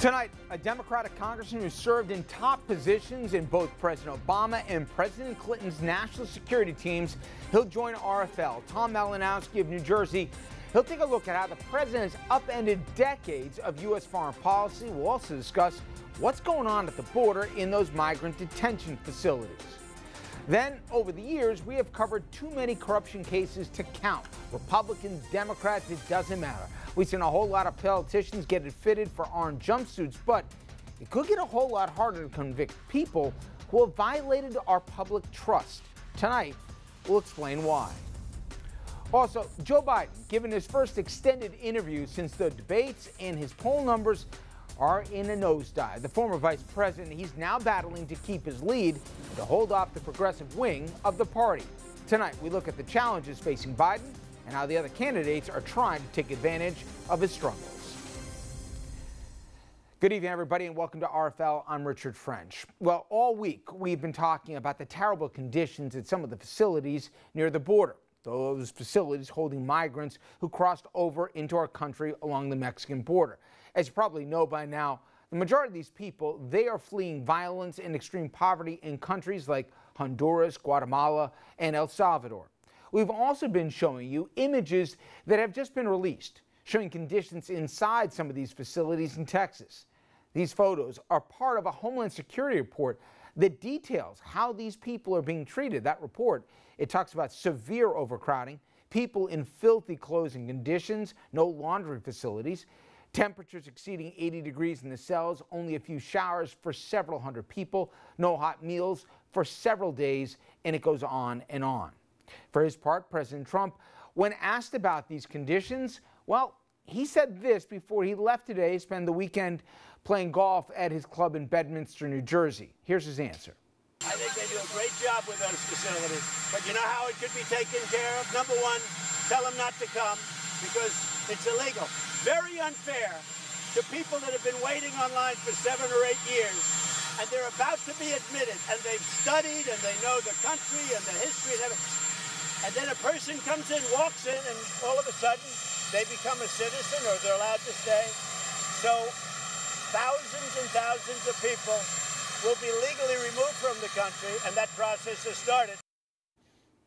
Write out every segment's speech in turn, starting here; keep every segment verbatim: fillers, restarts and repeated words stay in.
Tonight, a Democratic congressman who served in top positions in both President Obama and President Clinton's national security teams, he'll join R F L. Tom Malinowski of New Jersey, he'll take a look at how the president's upended decades of U S foreign policy. We'll also discuss what's going on at the border in those migrant detention facilities. Then, over the years, we have covered too many corruption cases to count. Republicans, Democrats, it doesn't matter. We've seen a whole lot of politicians get it fitted for orange jumpsuits, but it could get a whole lot harder to convict people who have violated our public trust. Tonight, we'll explain why. Also, Joe Biden, given his first extended interview since the debates, and his poll numbers are in a nosedive. The former vice president, he's now battling to keep his lead to hold off the progressive wing of the party. Tonight, we look at the challenges facing Biden and how the other candidates are trying to take advantage of his struggles. Good evening, everybody, and welcome to R F L. I'm Richard French. Well, all week we've been talking about the terrible conditions at some of the facilities near the border, those facilities holding migrants who crossed over into our country along the Mexican border. As you probably know by now, the majority of these people, they are fleeing violence and extreme poverty in countries like Honduras, Guatemala, and El Salvador. We've also been showing you images that have just been released, showing conditions inside some of these facilities in Texas. These photos are part of a Homeland Security report that details how these people are being treated. That report, it talks about severe overcrowding, people in filthy clothing conditions, no laundry facilities, temperatures exceeding eighty degrees in the cells, only a few showers for several hundred people, no hot meals for several days, and it goes on and on. For his part, President Trump, when asked about these conditions, well, he said this before he left today to spend the weekend playing golf at his club in Bedminster, New Jersey. Here's his answer. I think they do a great job with those facilities, but you know how it could be taken care of? Number one, tell them not to come because it's illegal. Very unfair to people that have been waiting online for seven or eight years. And they're about to be admitted, and they've studied, and they know the country and the history and everything. And then a person comes in, walks in, and all of a sudden they become a citizen or they're allowed to stay. So thousands and thousands of people will be legally removed from the country, and that process has started.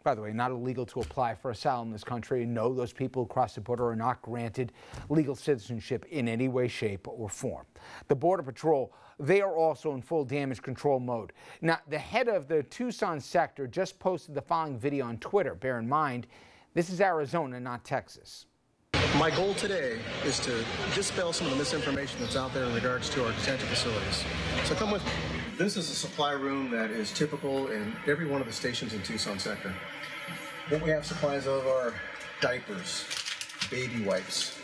By the way, not illegal to apply for asylum in this country. No, those people who cross the border are not granted legal citizenship in any way, shape, or form. The Border Patrol, they are also in full damage control mode. Now, the head of the Tucson sector just posted the following video on Twitter. Bear in mind, this is Arizona, not Texas. My goal today is to dispel some of the misinformation that's out there in regards to our detention facilities. So come with me. This is a supply room that is typical in every one of the stations in Tucson sector. What we have supplies of are diapers, baby wipes,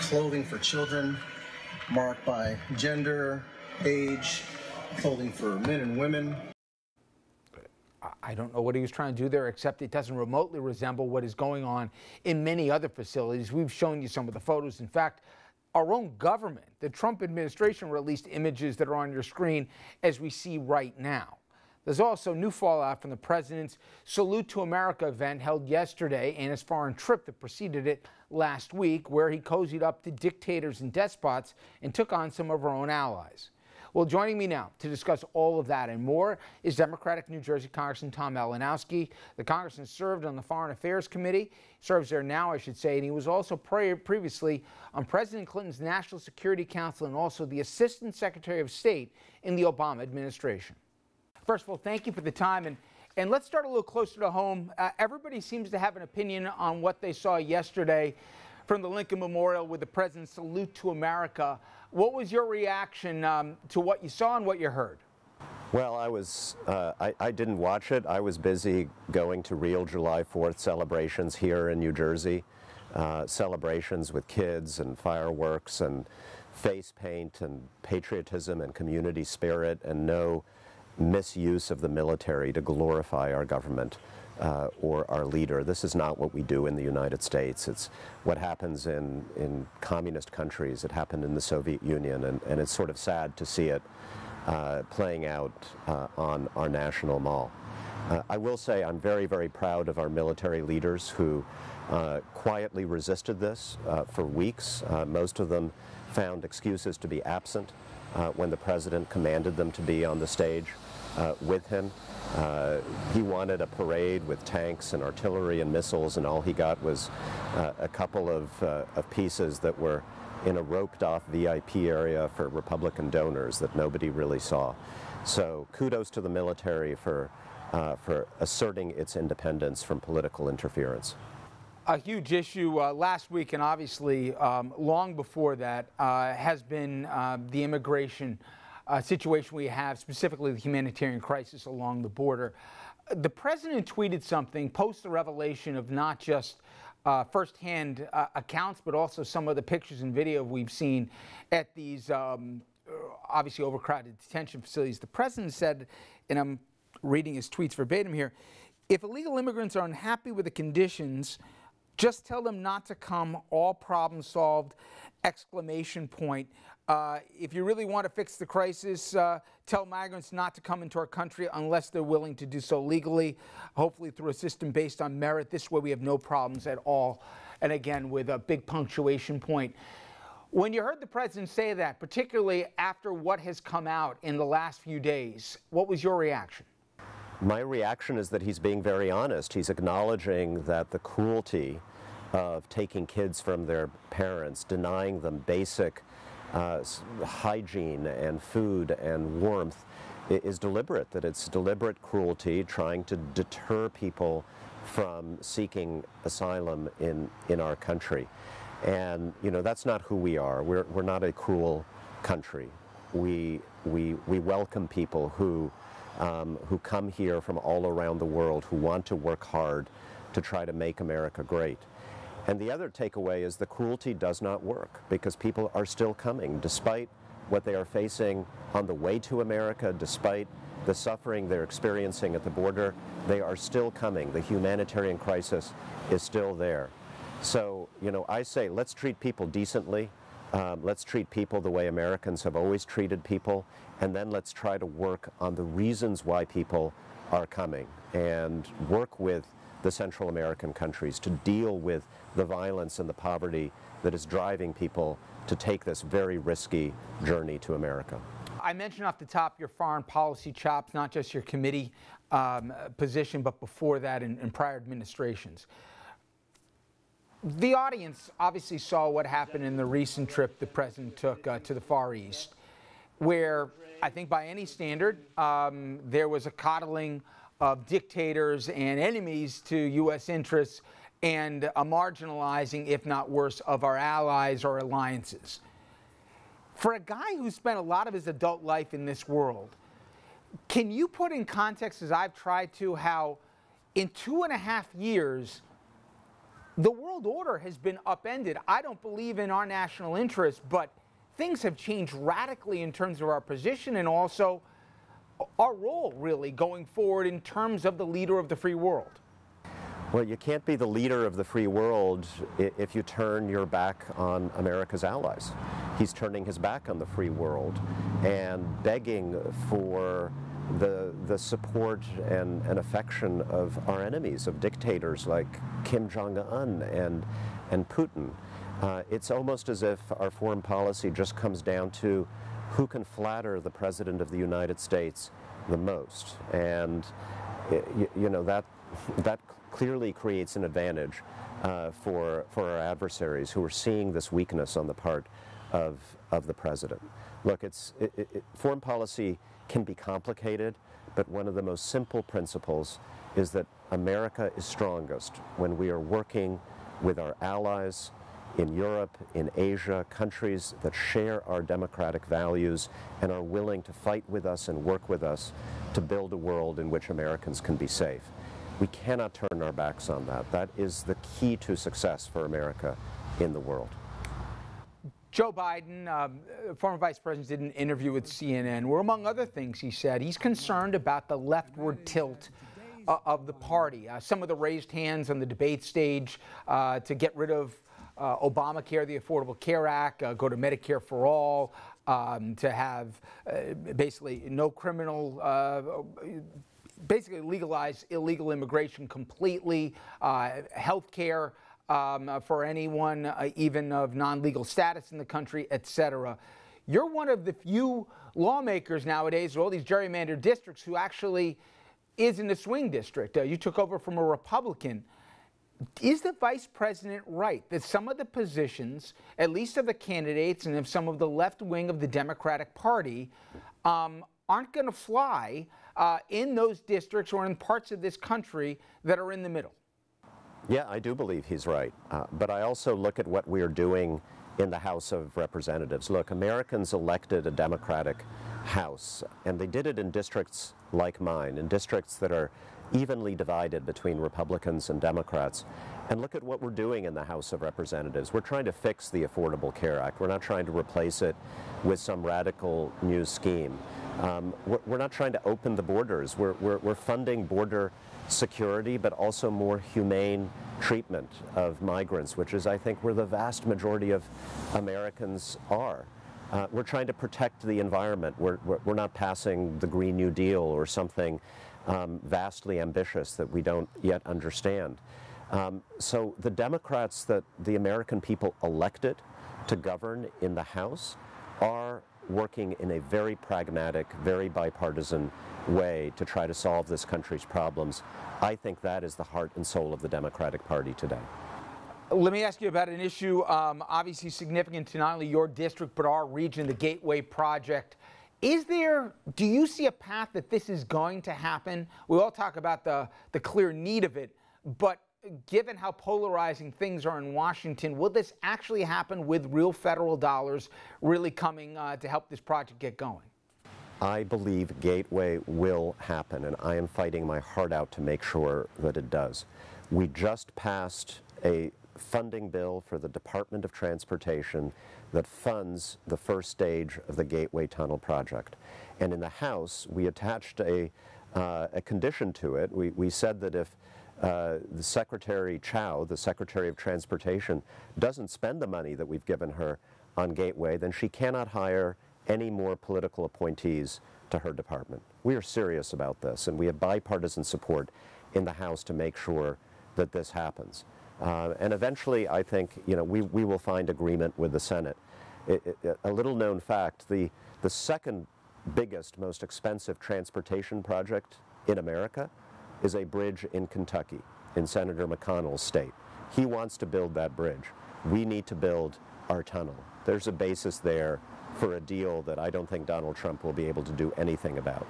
clothing for children marked by gender, age, clothing for men and women. I don't know what he was trying to do there, except it doesn't remotely resemble what is going on in many other facilities. We've shown you some of the photos. In fact, our own government, the Trump administration, released images that are on your screen as we see right now. There's also new fallout from the president's Salute to America event held yesterday and his foreign trip that preceded it last week, where he cozied up to dictators and despots and took on some of our own allies. Well, joining me now to discuss all of that and more is Democratic New Jersey Congressman Tom Malinowski. The congressman served on the Foreign Affairs Committee, serves there now, I should say, and he was also previously on President Clinton's National Security Council and also the Assistant Secretary of State in the Obama administration. First of all, thank you for the time, and, and let's start a little closer to home. Uh, everybody seems to have an opinion on what they saw yesterday from the Lincoln Memorial with the president's Salute to America. What was your reaction um, to what you saw and what you heard? Well, I was, uh, I, I didn't watch it. I was busy going to real July fourth celebrations here in New Jersey, uh, celebrations with kids and fireworks and face paint and patriotism and community spirit and no misuse of the military to glorify our government uh, or our leader. This is not what we do in the United States. It's what happens in, in communist countries. It happened in the Soviet Union, and, and it's sort of sad to see it uh, playing out uh, on our National Mall. Uh, I will say I'm very, very proud of our military leaders who uh, quietly resisted this uh, for weeks, uh, most of them found excuses to be absent uh, when the president commanded them to be on the stage uh, with him. Uh, he wanted a parade with tanks and artillery and missiles, and all he got was uh, a couple of, uh, of pieces that were in a roped-off V I P area for Republican donors that nobody really saw. So kudos to the military for, uh, for asserting its independence from political interference. A huge issue uh, last week, and obviously um, long before that, uh, has been uh, the immigration uh, situation we have, specifically the humanitarian crisis along the border. The president tweeted something post the revelation of not just Uh, firsthand uh, accounts, but also some of the pictures and video we've seen at these um, obviously overcrowded detention facilities. The president said, and I'm reading his tweets verbatim here, if illegal immigrants are unhappy with the conditions, just tell them not to come, all problem solved, exclamation point. Uh, if you really want to fix the crisis, uh, tell migrants not to come into our country unless they're willing to do so legally, hopefully through a system based on merit. This way we have no problems at all. And again, with a big punctuation point. When you heard the president say that, particularly after what has come out in the last few days, what was your reaction? My reaction is that he's being very honest. He's acknowledging that the cruelty of taking kids from their parents, denying them basic Uh, hygiene and food and warmth is deliberate, that it's deliberate cruelty trying to deter people from seeking asylum in, in our country. And, you know, that's not who we are. We're, we're not a cruel country. We, we, we welcome people who, um, who come here from all around the world, who want to work hard to try to make America great. And the other takeaway is the cruelty does not work, because people are still coming, despite what they are facing on the way to America, despite the suffering they're experiencing at the border. They are still coming. The humanitarian crisis is still there. So, you know, I say let's treat people decently. Um, let's treat people the way Americans have always treated people. And then let's try to work on the reasons why people are coming and work with the Central American countries to deal with the violence and the poverty that is driving people to take this very risky journey to America. I mentioned off the top your foreign policy chops, not just your committee um, position, but before that in, in prior administrations. The audience obviously saw what happened in the recent trip the president took uh, to the Far East, where I think by any standard um, there was a coddling of dictators and enemies to U S interests, and a marginalizing, if not worse, of our allies or alliances. For a guy who spent a lot of his adult life in this world, can you put in context, as I've tried to, how in two and a half years, the world order has been upended? I don't believe in our national interests, but things have changed radically in terms of our position and also our role, really, going forward in terms of the leader of the free world? Well, you can't be the leader of the free world if you turn your back on America's allies. He's turning his back on the free world and begging for the, the support and, and affection of our enemies, of dictators like Kim Jong-un and, and Putin. Uh, it's almost as if our foreign policy just comes down to who can flatter the President of the United States the most. And, you, you know, that, that clearly creates an advantage uh, for, for our adversaries who are seeing this weakness on the part of, of the President. Look, it's, it, it, foreign policy can be complicated, but one of the most simple principles is that America is strongest when we are working with our allies in Europe, in Asia, countries that share our democratic values and are willing to fight with us and work with us to build a world in which Americans can be safe. We cannot turn our backs on that. That is the key to success for America in the world. Joe Biden, um, former vice president, did an interview with C N N, where among other things he said he's concerned about the leftward tilt uh, of the party. Uh, some of the raised hands on the debate stage uh, to get rid of Uh, Obamacare, the Affordable Care Act, uh, go to Medicare for all, um, to have uh, basically no criminal, uh, basically legalize illegal immigration completely, uh, health care, um, for anyone uh, even of non-legal status in the country, et cetera. You're one of the few lawmakers nowadays, with all these gerrymandered districts, who actually is in the swing district. Uh, you took over from a Republican. Is the vice president right that some of the positions, at least of the candidates and of some of the left wing of the Democratic Party, um, aren't going to fly uh, in those districts or in parts of this country that are in the middle? Yeah, I do believe he's right. Uh, but I also look at what we are doing in the House of Representatives. Look, Americans elected a Democratic House, and they did it in districts like mine, in districts that are evenly divided between Republicans and Democrats. And look at what we're doing in the House of Representatives. We're trying to fix the Affordable Care Act. We're not trying to replace it with some radical new scheme. Um, we're, we're not trying to open the borders. We're, we're, we're funding border security, but also more humane treatment of migrants, which is, I think, where the vast majority of Americans are. Uh, we're trying to protect the environment. We're, we're, we're not passing the Green New Deal or something Um, vastly ambitious that we don't yet understand. Um, so the Democrats that the American people elected to govern in the House are working in a very pragmatic, very bipartisan way to try to solve this country's problems. I think that is the heart and soul of the Democratic Party today. Let me ask you about an issue um, obviously significant to not only your district but our region, the Gateway Project. Is there, do you see a path that this is going to happen? We all talk about the, the clear need of it, but given how polarizing things are in Washington, will this actually happen with real federal dollars really coming uh, to help this project get going? I believe Gateway will happen, and I am fighting my heart out to make sure that it does. We just passed a funding bill for the Department of Transportation that funds the first stage of the Gateway Tunnel Project. And in the House, we attached a, uh, a condition to it. We, we said that if uh, the Secretary Chao, the Secretary of Transportation, doesn't spend the money that we've given her on Gateway, then she cannot hire any more political appointees to her department. We are serious about this, and we have bipartisan support in the House to make sure that this happens. Uh, and eventually, I think, you know, we, we will find agreement with the Senate. It, it, a little known fact, the, the second biggest, most expensive transportation project in America is a bridge in Kentucky, in Senator McConnell's state. He wants to build that bridge. We need to build our tunnel. There's a basis there for a deal that I don't think Donald Trump will be able to do anything about.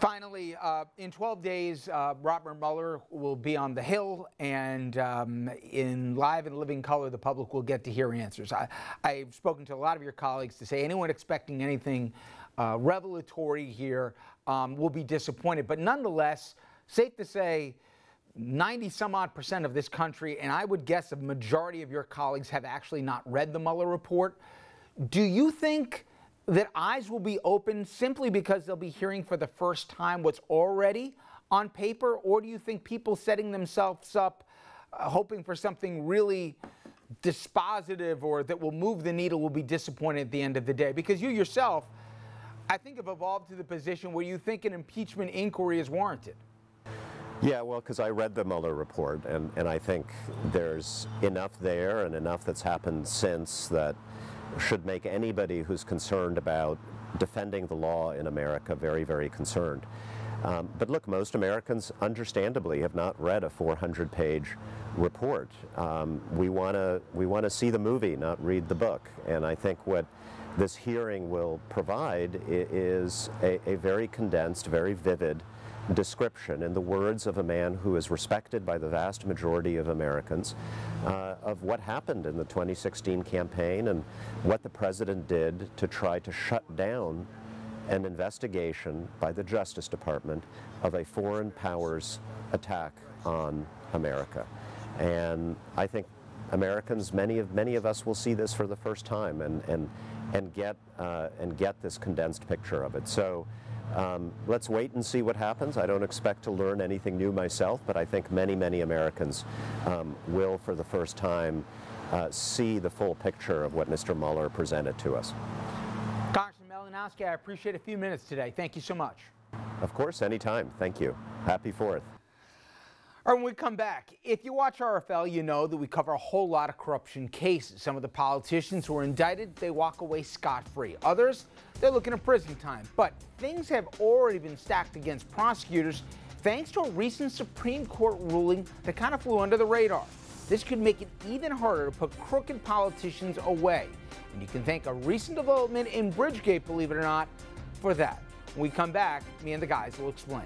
Finally, uh, in twelve days, uh, Robert Mueller will be on the Hill, and um, in live and living color, the public will get to hear answers. I, I've spoken to a lot of your colleagues to say anyone expecting anything uh, revelatory here um, will be disappointed. But nonetheless, safe to say ninety some odd percent of this country, and I would guess a majority of your colleagues, have actually not read the Mueller report. Do you think that eyes will be open simply because they'll be hearing for the first time what's already on paper? Or do you think people setting themselves up, uh, hoping for something really dispositive or that will move the needle, will be disappointed at the end of the day? Because you yourself, I think, have evolved to the position where you think an impeachment inquiry is warranted. Yeah, well, because I read the Mueller report, and, and I think there's enough there and enough that's happened since that should make anybody who's concerned about defending the law in America very, very concerned. Um, but look, most Americans, understandably, have not read a four hundred page report. Um, we want to we want to see the movie, not read the book. And I think what this hearing will provide is a, a very condensed, very vivid description, in the words of a man who is respected by the vast majority of Americans, uh, of what happened in the twenty sixteen campaign and what the president did to try to shut down an investigation by the Justice Department of a foreign power's attack on America. And I think Americans, many of many of us, will see this for the first time and and and get uh, and get this condensed picture of it. So. Um, let's wait and see what happens. I don't expect to learn anything new myself, but I think many, many Americans um, will, for the first time, uh, see the full picture of what Mister Mueller presented to us. Congressman Malinowski, I appreciate a few minutes today. Thank you so much. Of course, anytime. Thank you. Happy fourth. All right, when we come back, if you watch R F L, you know that we cover a whole lot of corruption cases. Some of the politicians who are indicted, they walk away scot-free. Others, they're looking at prison time. But things have already been stacked against prosecutors thanks to a recent Supreme Court ruling that kind of flew under the radar. This could make it even harder to put crooked politicians away. And you can thank a recent development in Bridgegate, believe it or not, for that. When we come back, me and the guys will explain.